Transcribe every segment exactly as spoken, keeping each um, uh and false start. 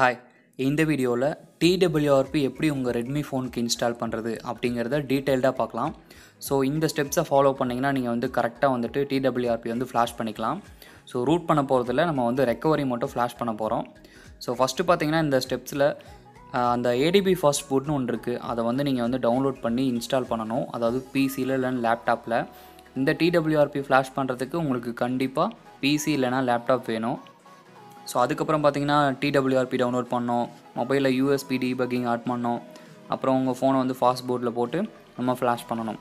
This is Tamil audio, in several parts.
Hi, in the video la T W R P eppadi unga Redmi phone ku install pandrathu abingiradha detailed ah paakalam. So inda steps ah follow panningna neenga vandu correct ah vandu T W R P vandu flash panikalam. So root panna poradhilla nama vandu recovery mode flash panna porom. So first pathina inda steps la அந்த A D B Fastboot னு ஒன்று இருக்குது. அதை வந்து நீங்கள் வந்து டவுன்லோட் பண்ணி இன்ஸ்டால் பண்ணணும். அதாவது பிசியில் இல்லைன்னா லேப்டாப்பில். இந்த T W R P flash பண்ணுறதுக்கு உங்களுக்கு கண்டிப்பாக பிசி இல்லைனா லேப்டாப் வேணும். ஸோ அதுக்கப்புறம் பார்த்தீங்கன்னா T W R P download பண்ணோம், மொபைலில் U S B debugging add பண்ணோம், அப்புறம் உங்கள் ஃபோனை வந்து ஃபாஸ்ட்போர்ட்டில் போட்டு நம்ம ஃப்ளாஷ் பண்ணணும்.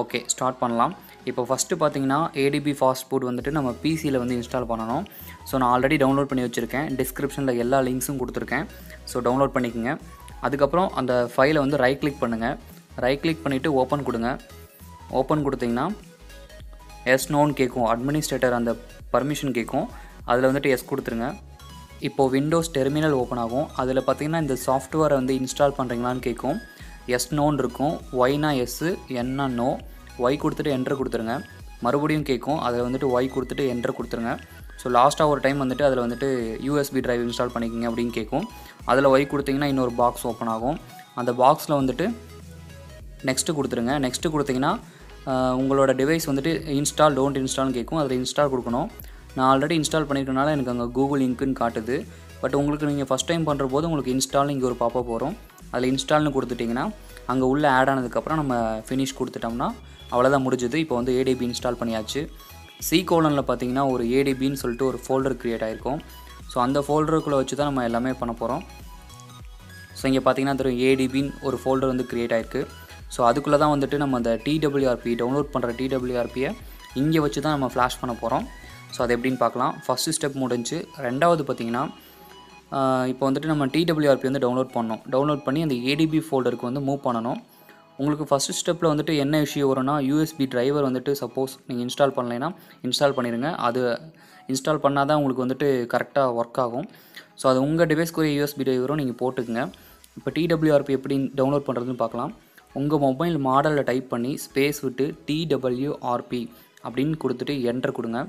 ஓகே, ஸ்டார்ட் பண்ணலாம். இப்போ ஃபஸ்ட்டு பார்த்தீங்கன்னா A D B Fastboot வந்துட்டு நம்ம பிசியில் வந்து இன்ஸ்டால் பண்ணணும். ஸோ நான் ஆல்ரெடி டவுன்லோட் பண்ணி வச்சுருக்கேன், டிஸ்கிரிப்ஷனில் எல்லா லிங்க்ஸும் கொடுத்துருக்கேன். ஸோ டவுன்லோட் பண்ணிக்கோங்க. அதுக்கப்புறம் அந்த ஃபைலை வந்து ரைட் கிளிக் பண்ணுங்கள். ரைட் கிளிக் பண்ணிவிட்டு ஓப்பன் கொடுங்க. ஓப்பன் கொடுத்தீங்கன்னா எஸ் நோன்னு கேட்கும், அட்மினிஸ்ட்ரேட்டர் அந்த பர்மிஷன் கேட்கும். அதில் வந்துட்டு எஸ் கொடுத்துருங்க. இப்போது விண்டோஸ் டெர்மினல் ஓப்பன் ஆகும். அதில் பார்த்தீங்கன்னா இந்த சாஃப்ட்வேரை வந்து இன்ஸ்டால் பண்ணுறீங்களான்னு கேட்கும். எஸ் நோன்னு இருக்கும், ஒய்னா எஸ்ஸு, என்னா நோ, ஒய் கொடுத்துட்டு என்ட்ரு கொடுத்துருங்க. மறுபடியும் கேட்கும், அதில் வந்துட்டு ஒய் கொடுத்துட்டு என்ட்ரு கொடுத்துருங்க. ஸோ லாஸ்ட்டாக ஒரு டைம் வந்துட்டு அதில் வந்துட்டு U S B drive install பண்ணிக்கிங்க அப்படின்னு கேட்கும். அதில் ஒய் கொடுத்திங்கன்னா இன்னொரு பாக்ஸ் ஓப்பன் ஆகும். அந்த பாக்ஸில் வந்துட்டு நெக்ஸ்ட்டு கொடுத்துருங்க. நெக்ஸ்ட்டு கொடுத்திங்கன்னா உங்களோட டிவைஸ் வந்துட்டு இன்ஸ்டால் டோன்ட் இன்ஸ்டால்னு கேட்கும். அதில் இன்ஸ்டால் கொடுக்கணும். நான் ஆல்ரெடி இன்ஸ்டால் பண்ணிக்கிறனால எனக்கு அங்கே கூகுள் இங்க்குன்னு காட்டுது. பட் உங்களுக்கு நீங்கள் ஃபஸ்ட் டைம் பண்ணுற போது உங்களுக்கு இன்ஸ்டால்னு இங்கே ஒரு பாப்பா போகிறோம். அதில் இன்ஸ்டால்னு கொடுத்துட்டிங்கன்னா அங்கே உள்ளே ஆட் ஆனதுக்கப்புறம் நம்ம ஃபினிஷ் கொடுத்துட்டோம்னா அவ்வளோதான், முடிஞ்சுது. இப்போ வந்து A D B இன்ஸ்டால் பண்ணியாச்சு. சி கோலனில் பார்த்தீங்கன்னா ஒரு A D Bன்னு சொல்லிட்டு ஒரு ஃபோல்டர் க்ரியேட் ஆகிருக்கும். ஸோ அந்த ஃபோல்டருக்குள்ளே வச்சு தான் நம்ம எல்லாமே பண்ண போகிறோம். ஸோ இங்கே பார்த்தீங்கன்னா தெரியும் A D Bன்னு ஒரு ஃபோல்டர் வந்து க்ரியேட் ஆகிருக்கு. ஸோ அதுக்குள்ளே தான் வந்துட்டு நம்ம அந்த T W R P download பண்ணுற T W R P-யை இங்கே வச்சு தான் நம்ம ஃப்ளாஷ் பண்ண போகிறோம். ஸோ அது எப்படின்னு பார்க்கலாம். ஃபஸ்ட்டு ஸ்டெப் முடிஞ்சு. ரெண்டாவது பார்த்திங்கன்னா இப்போ வந்துட்டு நம்ம T W R P வந்து டவுன்லோட் பண்ணோம். டவுன்லோட் பண்ணி அந்த A D B ஃபோல்டருக்கு வந்து மூவ் பண்ணணும். உங்களுக்கு ஃபஸ்ட்டு ஸ்டெப்பில் வந்துட்டு என்ன இஷ்யூ வரும்னா U S B டிரைவர் வந்துட்டு சப்போஸ் நீங்கள் இன்ஸ்டால் பண்ணலைன்னா இன்ஸ்டால் பண்ணிடுங்க. அது இன்ஸ்டால் பண்ணால் தான் உங்களுக்கு வந்துட்டு கரெக்டாக ஒர்க் ஆகும். ஸோ அது உங்கள் டிவைஸ்க்குரிய U S B டிரைவரும் நீங்கள் போட்டுக்குங்க. இப்போ T W R P எப்படி டவுன்லோட் பண்ணுறதுன்னு பார்க்கலாம். உங்கள் மொபைல் மாடலில் டைப் பண்ணி ஸ்பேஸ் விட்டு T W R P அப்படின்னு கொடுத்துட்டு என்டர் கொடுங்க.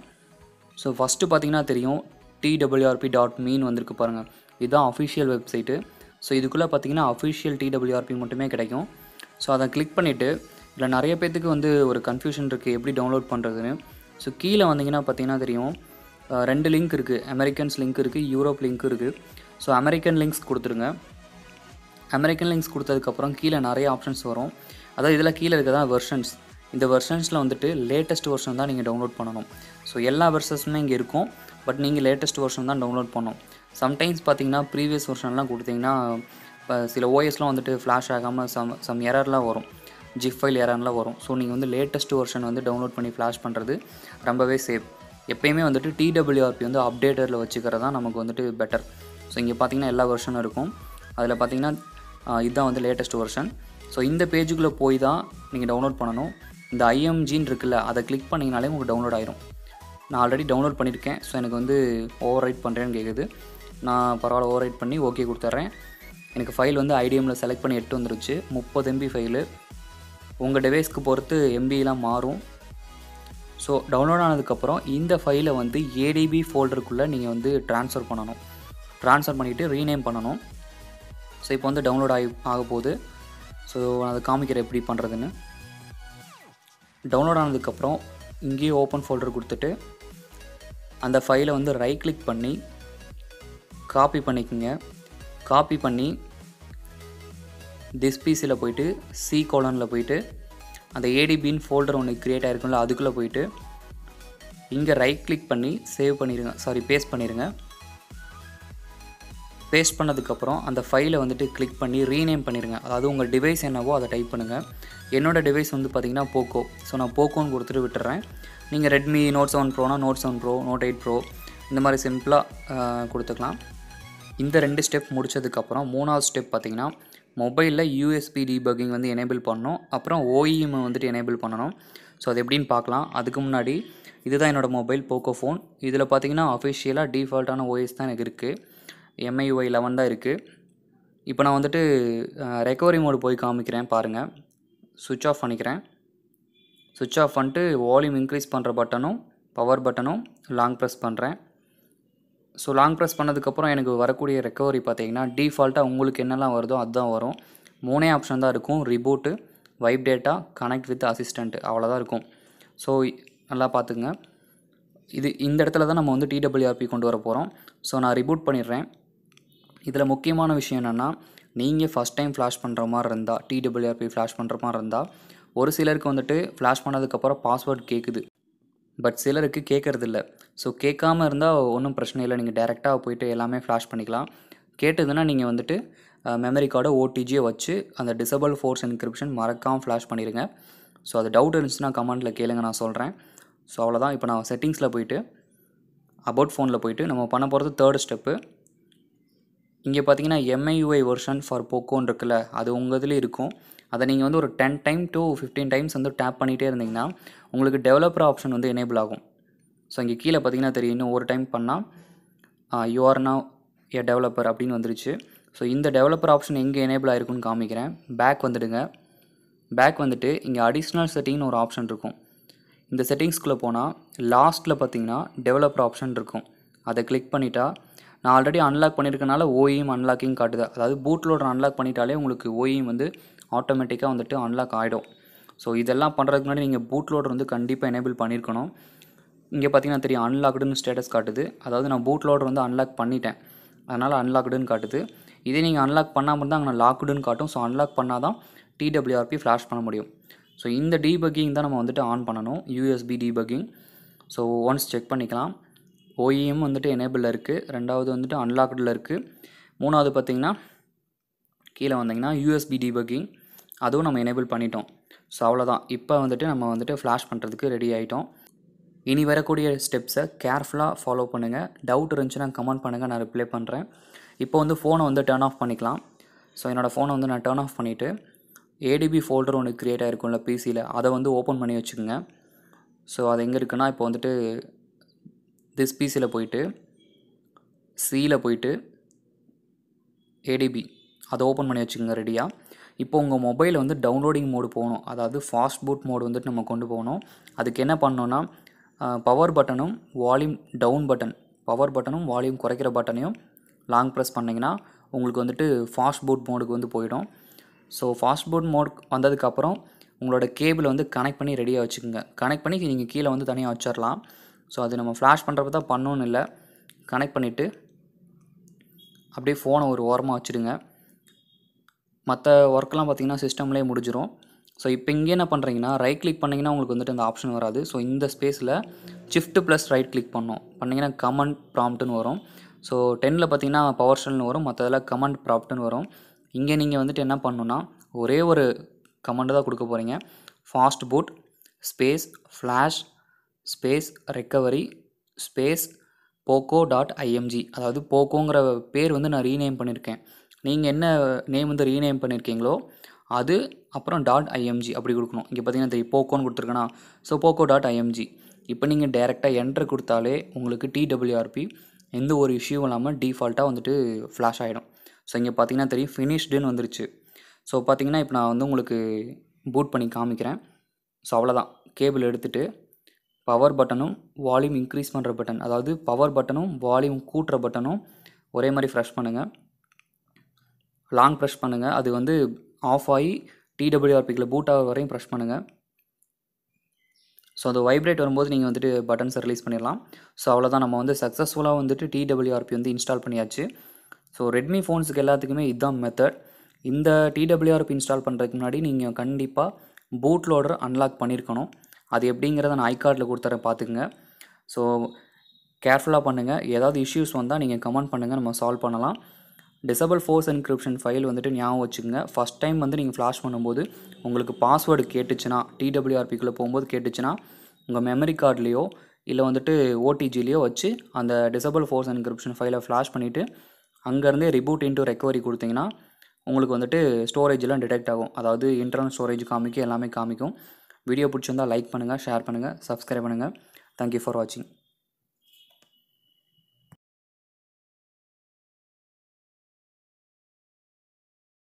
ஸோ ஃபஸ்ட்டு பார்த்தீங்கன்னா தெரியும் T W R P dot me வந்திருக்கு பாருங்கள். இதுதான் அஃபிஷியல் வெப்சைட்டு. ஸோ இதுக்குள்ளே பார்த்தீங்கன்னா official T W R P மட்டுமே கிடைக்கும். ஸோ அதை கிளிக் பண்ணிவிட்டு இதில் நிறைய பேர்த்துக்கு வந்து ஒரு கன்ஃபியூஷன் இருக்குது எப்படி டவுன்லோட் பண்ணுறதுன்னு. ஸோ கீழே வந்தீங்கன்னா பார்த்தீங்கன்னா தெரியும் ரெண்டு லிங்க் இருக்குது. அமெரிக்கன்ஸ் லிங்க் இருக்குது, யூரோப் லிங்க் இருக்குது. ஸோ அமெரிக்கன் லிங்க்ஸ் கொடுத்துருங்க. அமெரிக்கன் லிங்க்ஸ் கொடுத்ததுக்கப்புறம் கீழே நிறைய ஆப்ஷன்ஸ் வரும். அதாவது இதில் கீழே இருக்கிறதான் வெர்ஷன்ஸ். இந்த வெர்ஷன்ஸில் வந்துட்டு லேட்டஸ்ட் வெர்ஷன் தான் நீங்கள் டவுன்லோட் பண்ணணும். ஸோ எல்லா வெர்ஷன்ஸுமே இங்கே இருக்கும். பட் நீங்கள் லேட்டஸ்ட் வெர்ஷன் தான் டவுன்லோட் பண்ணணும். சம்டைம்ஸ் பார்த்தீங்கன்னா ப்ரீவியஸ் வெர்ஷன்லாம் கொடுத்திங்கன்னா இப்போ சில O S-லாம் வந்துட்டு ஃப்ளாஷ் ஆகாமல் சம் சம் எரர்லாம் வரும், ஜிப் ஃபைல் எரர்லாம் வரும். ஸோ நீங்கள் வந்து லேட்டஸ்ட் வெர்ஷன் வந்து டவுன்லோட் பண்ணி ஃப்ளாஷ் பண்ணுறது ரொம்பவே சேஃப். எப்போயுமே வந்துட்டு T W R P வந்து அப்டேட்டரில் வச்சுக்கிறது தான் நமக்கு வந்துட்டு பெட்டர். ஸோ இங்கே பார்த்தீங்கன்னா எல்லா வெர்ஷனும் இருக்கும். அதில் பார்த்தீங்கன்னா இதுதான் வந்து லேட்டஸ்ட் வெர்ஷன். ஸோ இந்த பேஜுக்குள்ளே போய் தான் நீங்கள் டவுன்லோட் பண்ணணும். இந்த I M G-ன்னு இருக்குல்ல, அதை கிளிக் பண்ணிங்கனாலே உங்களுக்கு டவுன்லோட் ஆகிடும். நான் ஆல்ரெடி டவுன்லோட் பண்ணியிருக்கேன். ஸோ எனக்கு வந்து ஓவர் ரைட் பண்ணுறேன்னு கேட்குது. நான் பரவாயில்ல ஓவர் ரைட் பண்ணி ஓகே கொடுத்துட்றேன். எனக்கு ஃபைல் வந்து I D M-ல செலக்ட் பண்ணி எட்டு வந்துருச்சு, முப்பது எம்பி ஃபைலு. உங்கள் டிவைஸ்க்கு பொறுத்து எம்பிலாம் மாறும். ஸோ டவுன்லோட் ஆனதுக்கப்புறம் இந்த ஃபைலை வந்து A D B ஃபோல்டருக்குள்ளே நீங்கள் வந்து ட்ரான்ஸ்ஃபர் பண்ணணும். ட்ரான்ஸ்ஃபர் பண்ணிவிட்டு ரீநேம் பண்ணணும். ஸோ இப்போ வந்து டவுன்லோட் ஆகி ஆக போகுது. ஸோ நான் அதை காமிக்கிறேன் எப்படி பண்ணுறதுன்னு. டவுன்லோட் ஆனதுக்கப்புறம் இங்கேயே ஓப்பன் ஃபோல்டர் கொடுத்துட்டு அந்த ஃபைலை வந்து ரைட் கிளிக் பண்ணி காப்பி பண்ணிக்கோங்க. காப்பி பண்ணி திஸ் பிசியில் போயிட்டு சி கோலனில் போயிட்டு அந்த A D Bன்னு ஃபோல்டர் ஒன்று க்ரியேட் ஆகிருக்கும்ல, அதுக்குள்ளே போயிட்டு இங்கே ரைட் கிளிக் பண்ணி சேவ் பண்ணிடுங்க. சாரி, பேஸ்ட் பண்ணிடுங்க. பேஸ்ட் பண்ணதுக்கப்புறம் அந்த ஃபைலை வந்துட்டு கிளிக் பண்ணி ரீநேம் பண்ணிடுங்க. அதாவது உங்கள் டிவைஸ் என்னவோ அதை டைப் பண்ணுங்கள். என்னோடய டிவைஸ் வந்து பார்த்திங்கன்னா போக்கோ. ஸோ நான் போக்கோன்னு கொடுத்துட்டு விட்டுறேன். நீங்கள் ரெட்மி நோட் செவன் ப்ரோனா note seven pro, note eight pro, இந்த மாதிரி சிம்பிளாக கொடுத்துக்கலாம். இந்த ரெண்டு ஸ்டெப் முடித்ததுக்கப்புறம் மூணாவது ஸ்டெப் பார்த்திங்கன்னா மொபைலில் U S B டீபக்கிங் வந்து எனேபிள் பண்ணணும். அப்புறம் O E M வந்துட்டு எனேபிள் பண்ணணும். ஸோ அது எப்படின்னு பார்க்கலாம். அதுக்கு முன்னாடி இதுதான் என்னோடய மொபைல் போக்கோ ஃபோன். இதில் பார்த்திங்கன்னா அஃபிஷியலாக டிஃபால்ட்டான O S தான் எனக்கு இருக்குது. M I U I eleven தான் இருக்குது. இப்போ நான் வந்துட்டு ரெக்கவரி மோடு போய் காமிக்கிறேன் பாருங்கள். சுவிட்ச் ஆஃப் பண்ணிக்கிறேன். சுவிட்ச் ஆஃப் பண்ணிட்டு வால்யூம் இன்க்ரீஸ் பண்ணுற பட்டனும் பவர் பட்டனும் லாங் ப்ரெஸ் பண்ணுறேன். ஸோ லாங் ப்ரெஸ் பண்ணதுக்கப்புறம் எனக்கு வரக்கூடிய ரெக்கவரி பார்த்தீங்கன்னா டிஃபால்ட்டாக உங்களுக்கு என்னெல்லாம் வருதோ அதுதான் வரும். மூணே ஆப்ஷன் தான் இருக்கும், reboot, wipe data, connect with assistant, அவ்வளோதான் இருக்கும். ஸோ நல்லா பார்த்துக்குங்க. இது இந்த இடத்துல தான் நம்ம வந்து டிடபிள்யூஆர்பி கொண்டு வர போகிறோம். ஸோ நான் ரிபூட் பண்ணிடுறேன். இதில் முக்கியமான விஷயம் என்னென்னா, நீங்கள் ஃபஸ்ட் டைம் ஃப்ளாஷ் பண்ணுற மாதிரி இருந்தால், டிடபிள்யூஆர்பி ஃப்ளாஷ் பண்ணுற மாதிரி இருந்தால், ஒரு சிலருக்கு வந்துட்டு ஃப்ளாஷ் பண்ணதுக்கப்புறம் பாஸ்வேர்டு கேட்குது, பட் சிலருக்கு கேட்குறதில்ல. ஸோ கேட்காமல் இருந்தால் ஒன்றும் பிரச்சனை இல்லை, நீங்கள் டேரெக்டாக போய்ட்டு எல்லாமே ஃப்ளாஷ் பண்ணிக்கலாம். கேட்டதுன்னா நீங்கள் வந்துட்டு மெமரி கார்டை ஓடிஜியை வச்சு அந்த டிசபிள் ஃபோர்ஸ் என்கிரிப்ஷன் மறக்காமல் ஃப்ளாஷ் பண்ணிடுங்க. ஸோ அது டவுட் இருந்துச்சுன்னா கமெண்ட்டில் கேளுங்க, நான் சொல்கிறேன். ஸோ அவ்வளோதான். இப்போ நான் செட்டிங்ஸில் போய்ட்டு அபவுட் ஃபோனில் போய்ட்டு நம்ம பண்ண போகிறது தேர்ட் ஸ்டெப்பு. இங்கே பார்த்தீங்கன்னா எம்ஐயூஐ வெர்ஷன் ஃபார் போக்கோன்னு இருக்குல்ல, அது உங்கள் இதில் இருக்கும். அதை நீங்கள் வந்து ஒரு ten time to fifteen times வந்து டேப் பண்ணிகிட்டே இருந்தீங்கன்னா உங்களுக்கு டெவலப்பர் ஆப்ஷன் வந்து எனேபிள் ஆகும். ஸோ இங்கே கீழே பார்த்தீங்கன்னா தெரியும், இன்னும் ஒரு டைம் பண்ணால் யூஆர் நவ் ஏ டெவலப்பர் அப்படின்னு வந்துருச்சு. ஸோ இந்த டெவலப்பர் ஆப்ஷன் எங்கே எனேபிள் ஆகிருக்குன்னு காமிக்கிறேன். பேக் வந்துடுங்க. பேக் வந்துட்டு இங்கே அடிஷ்னல் செட்டிங்னு ஒரு ஆப்ஷன் இருக்கும். இந்த செட்டிங்ஸ்குள்ளே போனால் லாஸ்ட்டில் பார்த்தீங்கன்னா டெவலப்பர் ஆப்ஷன் இருக்கும். அதை கிளிக் பண்ணிட்டா, நான் ஆல்ரெடி அன்லாக் பண்ணியிருக்கனால ஓஎம் அன்லாக்கிங் காட்டுது. அதாவது பூட்லோடர் அன்லாக் பண்ணிட்டாலே உங்களுக்கு ஓஎம் வந்து ஆட்டோமேட்டிக்காக வந்துட்டு அன்லாக் ஆகிடும். ஸோ இதெல்லாம் பண்ணுறதுக்கு முன்னாடி நீங்கள் பூட்லோடர் வந்து கண்டிப்பாக எனேபிள் பண்ணியிருக்கணும். இங்கே பார்த்தீங்கன்னா தெரியும், அன்லாக்டுன்னு ஸ்டேட்டஸ் காட்டுது. அதாவது நான் பூட்லோடர் வந்து அன்லாக் பண்ணிட்டேன், அதனால் அன்லாக்டுன்னு காட்டுது. இதே நீங்கள் அன்லாக் பண்ணாமல் இருந்தால் அங்கே லாக்டுன்னு காட்டும். ஸோ அன்லாக் பண்ணால் தான் டிடபிள்யூஆர்பி ஃப்ளாஷ் பண்ண முடியும். ஸோ இந்த டீபக்கிங் தான் நம்ம வந்துட்டு ஆன் பண்ணணும், USB debugging. So once check பண்ணிக்கலாம். ஓஇஎம் வந்துட்டு எனேபிளில் இருக்குது, ரெண்டாவது வந்துட்டு அன்லாக்டில் இருக்குது, மூணாவது பார்த்திங்கன்னா கீழே வந்தீங்கன்னா யூஎஸ்பி டீபக்கிங், அதுவும் நம்ம எனேபிள் பண்ணிட்டோம். ஸோ அவ்வளோதான். இப்போ வந்துட்டு நம்ம வந்துட்டு ஃப்ளாஷ் பண்ணுறதுக்கு ரெடி ஆகிட்டோம். இனி வரக்கூடிய ஸ்டெப்ஸை கேர்ஃபுல்லாக ஃபாலோ பண்ணுங்கள். டவுட் இருந்துச்சுன்னா கமெண்ட் பண்ணுங்கள், நான் ரிப்ளை பண்ணுறேன். இப்போ வந்து ஃபோனை வந்து டர்ன் ஆஃப் பண்ணிக்கலாம். ஸோ என்னோடய ஃபோனை வந்து நான் டர்ன் ஆஃப் பண்ணிவிட்டு ஏடிபி ஃபோல்டர் ஒன்று க்ரியேட் ஆகிருக்கும்ல பிசியில், அதை வந்து ஓப்பன் பண்ணி வச்சுக்கோங்க. ஸோ அது எங்கே இருக்குன்னா, இப்போ வந்துட்டு திஸ் பிசியில் போயிட்டு சியில் போயிட்டு ஏடிபி அதை ஓப்பன் பண்ணி வச்சுக்கோங்க ரெடியாக. இப்போ உங்கள் மொபைலில் வந்து டவுன்லோடிங் மோடு போகணும், அதாவது ஃபாஸ்ட் பூட் மோடு வந்துட்டு நம்ம கொண்டு போகணும். அதுக்கு என்ன பண்ணணுன்னா, பவர் பட்டனும் வால்யூம் டவுன் பட்டன், பவர் பட்டனும் வால்யூம் குறைக்கிற பட்டனையும் லாங் ப்ரெஸ் பண்ணிங்கன்னா உங்களுக்கு வந்துட்டு ஃபாஸ்ட் பூட் மோடுக்கு வந்து போயிடும். ஸோ ஃபாஸ்ட் பூட் மோட் வந்ததுக்கப்புறம் உங்களோட கேபிளை வந்து கனெக்ட் பண்ணி ரெடியாக வச்சுக்கோங்க. கனெக்ட் பண்ணி நீங்கள் கீழே வந்து தனியாக வச்சிடலாம். ஸோ அது நம்ம ஃப்ளாஷ் பண்ணுறப்ப தான் பண்ணணும்னு இல்லை, கனெக்ட் பண்ணிவிட்டு அப்படியே ஃபோனை ஒரு ஓரமாக வச்சுடுங்க. மற்ற ஒர்க்கெலாம் பார்த்திங்கன்னா சிஸ்டம்லேயே முடிஞ்சிடும். ஸோ இப்போ இங்கே என்ன பண்ணுறீங்கன்னா, ரைட் கிளிக் பண்ணிங்கன்னா உங்களுக்கு வந்துட்டு அந்த ஆப்ஷன் வராது. ஸோ இந்த ஸ்பேஸில் ஷிஃப்ட் ப்ளஸ் ரைட் கிளிக் பண்ணோம் பண்ணிங்கன்னா கமெண்ட் ப்ராம்ப்ட்டுன்னு வரும். ஸோ டென்னில் பார்த்தீங்கன்னா பவர் ஷெல்னு வரும், மற்றதில் கமெண்ட் ப்ராம்ப்ட்டுன்னு வரும். இங்கே நீங்கள் வந்துட்டு என்ன பண்ணணுன்னா, ஒரே ஒரு கமெண்ட் தான் கொடுக்க போகிறீங்க, fast boot space flash space recovery space Poco dot IMG. அதாவது போக்கோங்கிற பேர் வந்து நான் ரீநேம் பண்ணியிருக்கேன், நீங்கள் என்ன நேம் வந்து ரீநேம் பண்ணியிருக்கீங்களோ அது, அப்புறம் டாட் ஐஎம்ஜி அப்படி கொடுக்கணும். இங்கே பார்த்தீங்கன்னா தெரியும் போக்கோன்னு கொடுத்துருக்கேன்னா, ஸோ போக்கோ டாட் ஐஎம்ஜி. இப்போ நீங்கள் டேரெக்டாக என்ட்ரு கொடுத்தாலே உங்களுக்கு டிடபிள்யூஆர்பி எந்த ஒரு இஷ்யூ இல்லாமல் டிஃபால்ட்டாக வந்துட்டு ஃப்ளாஷ் ஆகிடும். ஸோ இங்கே பார்த்தீங்கன்னா தெரியும் ஃபினிஷ்டுன்னு வந்துருச்சு. ஸோ பார்த்தீங்கன்னா இப்போ நான் வந்து உங்களுக்கு பூட் பண்ணி காமிக்கிறேன். ஸோ அவ்வளோதான். கேபிள் எடுத்துகிட்டு பவர் பட்டனும் வால்யூம் இன்க்ரீஸ் பண்ணுற பட்டன், அதாவது பவர் பட்டனும் வால்யூம் கூட்டுற பட்டனும் ஒரே மாதிரி ஃப்ரெஷ் பண்ணுங்கள், லாங் ப்ரெஷ் பண்ணுங்கள். அது வந்து ஆஃப் ஆகி டிடபிள்யூஆர்பிக்கில் பூட் ஆகிற வரையும் ப்ரெஷ் பண்ணுங்கள். ஸோ அது வைப்ரேட் வரும்போது நீங்கள் வந்துட்டு பட்டன்ஸை ரிலீஸ் பண்ணிடலாம். ஸோ அவ்வளோதான், நம்ம வந்து சக்ஸஸ்ஃபுல்லாக வந்துட்டு டிடபிள்யூஆர்பி வந்து இன்ஸ்டால் பண்ணியாச்சு. ஸோ ரெட்மி ஃபோன்ஸுக்கு எல்லாத்துக்குமே இதுதான் மெத்தட். இந்த டிடபிள்யூஆர்பி இன்ஸ்டால் பண்ணுறதுக்கு முன்னாடி நீங்கள் கண்டிப்பாக பூட் லோடர் அன்லாக் பண்ணியிருக்கணும். அது எப்படிங்கிறத நான் ஐ கார்டில் கொடுத்துறேன், பார்த்துக்குங்க. ஸோ கேர்ஃபுல்லாக பண்ணுங்கள். ஏதாவது இஷ்யூஸ் வந்தால் நீங்கள் கமெண்ட் பண்ணுங்கள், நம்ம சால்வ் பண்ணலாம். டிசபிள் ஃபோர்ஸ் என்கிரிப்ஷன் ஃபைல் வந்துட்டு ஞாபகம் வச்சுக்கோங்க. ஃபஸ்ட் டைம் வந்து நீங்கள் ஃப்ளாஷ் பண்ணும்போது உங்களுக்கு பாஸ்வேர்டு கேட்டுச்சுன்னா, டிடபிள்யூஆர்பிக்குள்ளே போகும்போது கேட்டுச்சுன்னா, உங்கள் மெமரி கார்ட்லேயோ இல்லை வந்துட்டு ஓடிஜிலேயோ வச்சு அந்த டிசபிள் ஃபோர்ஸ் என்கிரிப்ஷன் ஃபைலை ஃப்ளாஷ் பண்ணிவிட்டு அங்கேருந்தே ரிபூட் இன்ட்டு ரெக்கவரி கொடுத்தீங்கன்னா உங்களுக்கு வந்துட்டு ஸ்டோரேஜெலாம் டிடெக்ட் ஆகும். அதாவது இன்டர்னல் ஸ்டோரேஜ் காமிக்கும், எல்லாமே காமிக்கும். வீடியோ பிடிச்சிருந்தால் லைக் பண்ணுங்கள், ஷேர் பண்ணுங்கள், சப்ஸ்கிரைப் பண்ணுங்கள். தேங்க்யூ ஃபார் வாட்சிங்.